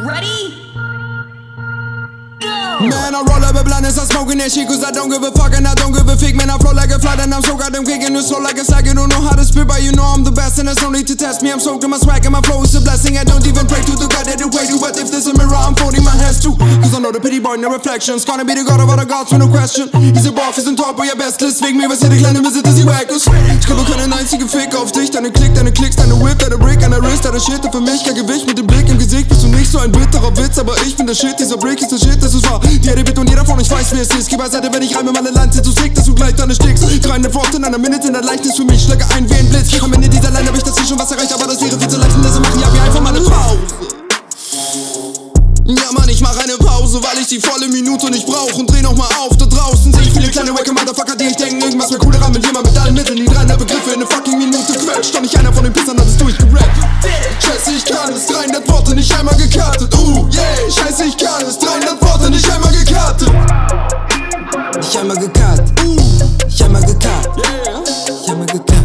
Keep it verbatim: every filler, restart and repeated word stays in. Ready? Go! Man, I roll up a blunt and start smoking that shit, cause I don't give a fuck and I don't give a fick. Man, I flow like a fly and I'm so goddamn quick and it's slow like a sack. You don't know how to spit, but you know I'm the best and there's no need to test me. I'm soaked in my swag and my flow is a blessing. I don't even pray to the God that it way to, but if there's a mirror, I'm folding my hands too, cause I know the pity boy, no reflections. Gonna be the god of all the gods, no question. He's a Boss, he's on top, but your bestless wegen mir, was hier die kleine Visite, sie wack ist. Ich glaube keinen einzigen Fick auf dich, deine Klick, deine Klicks, deine Whip, deine Brick, deine Wrist, deine Shit, für mich kein Gewicht mit dem Blick im Gesicht. Bist du nicht so ein bitterer Witz, aber ich bin der Shit, dieser Break ist der Shit, das ist wahr. Die Erde wird und jeder von euch weiß, wie es ist. Geh beiseite, wenn ich reime, meine Lanze zu sick, dass du gleich deine stickst. dreihundert Worte in einer Minute, in der Leichtnis für mich, schlage ein wie ein Blitz. Am Ende dieser Line hab ich das hier schon was erreicht, aber das wäre viel zu leicht, denn das machen ja wie einfach mal eine Pause. Ja Mann, ich mach eine Pause, weil ich die volle Minute nicht brauch und dreh nochmal auf. Da draußen sehe ich viele kleine wacker Motherfucker, die ich denken, irgendwas wäre cooler an mit jemand mit allen Mitteln, die dreihundert Begriffe in ne fucking Minute quetscht. Doch nicht einer von den Pissern hat es durchgerappt. Scheiße, ich kann es, dreihundert Worte nicht einmal gekartet. Uh, yeah, scheiße, ich kann es, dreihundert Worte nicht einmal gekartet. Nicht einmal gekartet, uh, nicht einmal gekartet, yeah, nicht einmal gekartet.